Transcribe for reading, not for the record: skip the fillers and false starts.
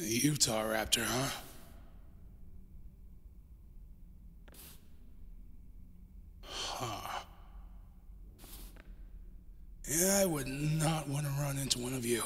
The Utahraptor, huh? Huh. Yeah, I would not want to run into one of you.